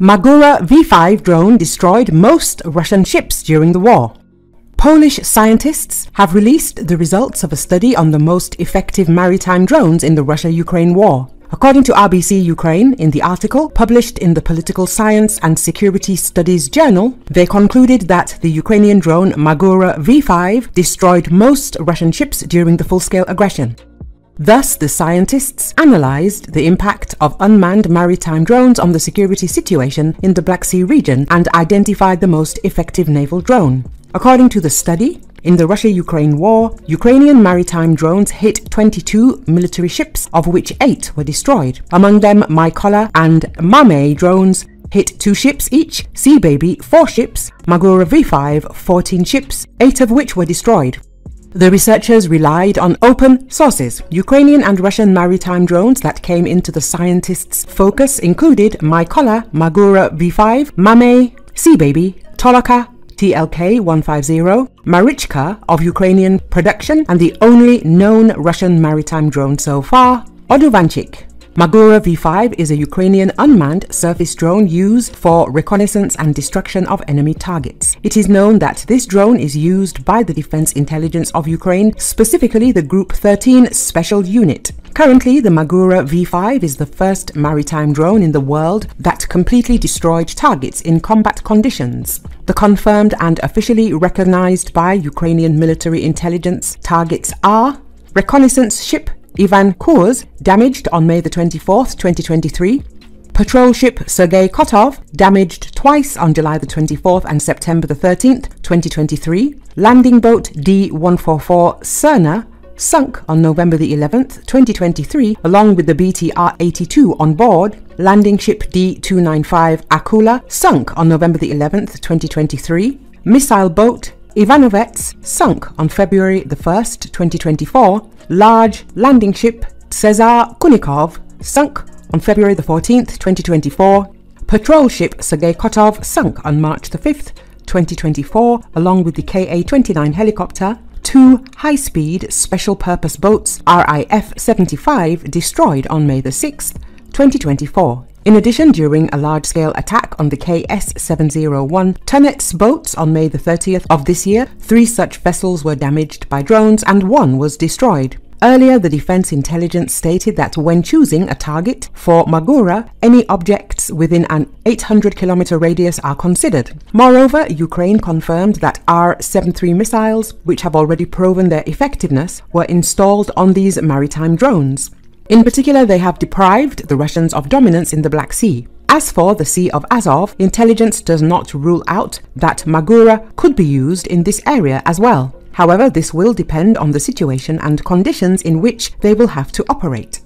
Magura V5 drone destroyed most Russian ships during the war. Polish scientists have released the results of a study on the most effective maritime drones in the Russia-Ukraine war. According to RBC Ukraine, in the article published in the Political Science and Security Studies Journal, they concluded that the Ukrainian drone Magura V5 destroyed most Russian ships during the full-scale aggression. Thus, the scientists analyzed the impact of unmanned maritime drones on the security situation in the Black Sea region and identified the most effective naval drone. According to the study, in the Russia-Ukraine war, Ukrainian maritime drones hit 22 military ships, of which 8 were destroyed. Among them, Mykola and Mame drones hit 2 ships each, Sea Baby 4 ships, Magura V5 14 ships, 8 of which were destroyed. The researchers relied on open sources. Ukrainian and Russian maritime drones that came into the scientists' focus included Mykola, Magura V5, Mame, Sea Baby, Toloka TLK-150, Marichka of Ukrainian production, and the only known Russian maritime drone so far, Oduvanchik. Magura V5 is a Ukrainian unmanned surface drone used for reconnaissance and destruction of enemy targets. It is known that this drone is used by the Defense Intelligence of Ukraine, specifically the Group 13 Special Unit. Currently, the Magura V5 is the first maritime drone in the world that completely destroyed targets in combat conditions. The confirmed and officially recognized by Ukrainian military intelligence targets are reconnaissance ship Ivan Kurs, damaged on May the 24th, 2023. Patrol ship Sergei Kotov, damaged twice on July the 24th and September the 13th, 2023. Landing boat D-144 Serna, sunk on November the 11th, 2023, along with the BTR-82 on board. Landing ship D-295 Akula, sunk on November the 11th, 2023. Missile boat Ivanovets, sunk on February the 1st, 2024. Large landing ship Cesar Kunikov, sunk on February the 14th, 2024. Patrol ship Sergei Kotov, sunk on March the 5th, 2024, along with the Ka-29 helicopter. 2 high-speed special-purpose boats RIF-75 destroyed on May the 6th, 2024. In addition, during a large-scale attack on the KS-701 Ternet's boats on May the 30th of this year, 3 such vessels were damaged by drones and 1 was destroyed. Earlier, the Defense Intelligence stated that when choosing a target for Magura, any objects within an 800-kilometer radius are considered. Moreover, Ukraine confirmed that R-73 missiles, which have already proven their effectiveness, were installed on these maritime drones. In particular, they have deprived the Russians of dominance in the Black Sea. As for the Sea of Azov, intelligence does not rule out that Magura could be used in this area as well. However, this will depend on the situation and conditions in which they will have to operate.